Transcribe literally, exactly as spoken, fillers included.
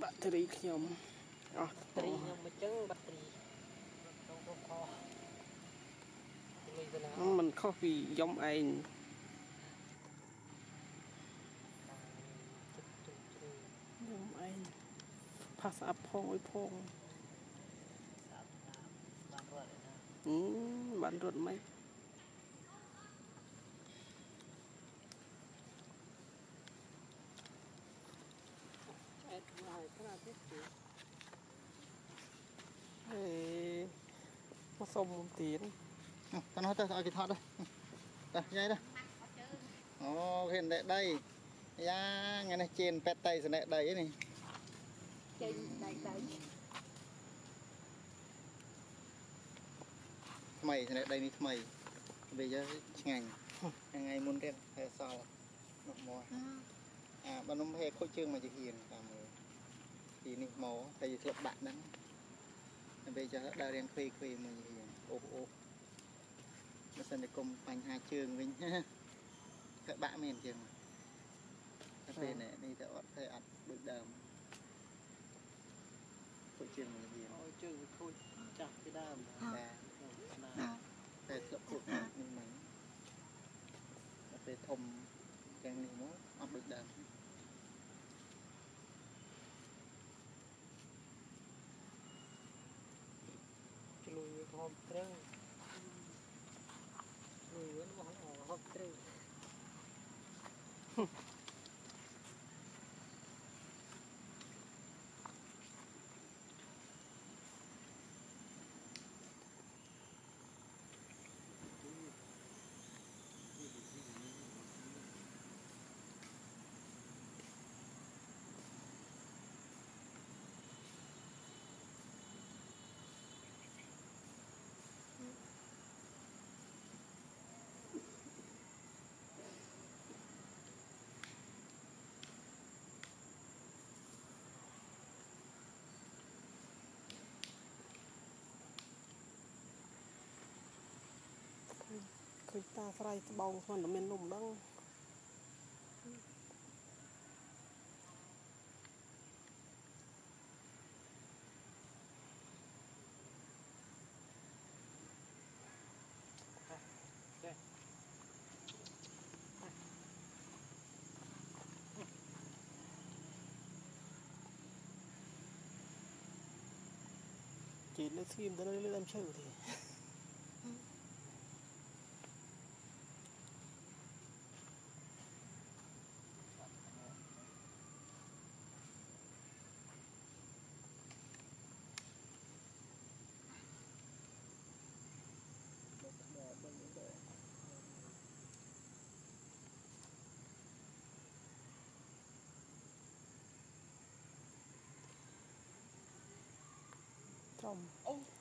Bạc tri nhom bạc tri nhom mà chưng bạc tri mình khó vì giống anh giống anh pass up phôi phôi bạn ruột mấy nó xong một tí đấy. Con nói cho cái thọt đây. Đây, dây đây. Ồ, hiện đại đây. Dạ, ngày này trên pet tay sẽ lại đầy ấy này. Trên đầy đầy. Mày sẽ lại đầy này mày. Bây giờ ngành. Ngày muốn đen hay sao. Nó mò. À, bạn nó hay khôi chương mà chỉ hiền cả mùa. Thì này màu, tại vì lập bạn đó. Bây giờ đã đen khuy khuy mà gì hiền. Ô ô. Nó sẽ được cùng bánh hai trường mình ha. Các bạn mình trường mà. Các bạn này đi theo thầy ạch được đầm. Khôi trường mình gì hiền. Ôi trường thì khôi chặt cái đầm. Đà. Đà. Thầy lập cuộc mình mình. Thầy thông. Càng này muốn ọc được đầm. Lùi hộp trưng lùi vẫn còn hộp trưng ta phải bầu còn là mình lùng đông chỉ lấy phim tới lấy làm chơi thì ông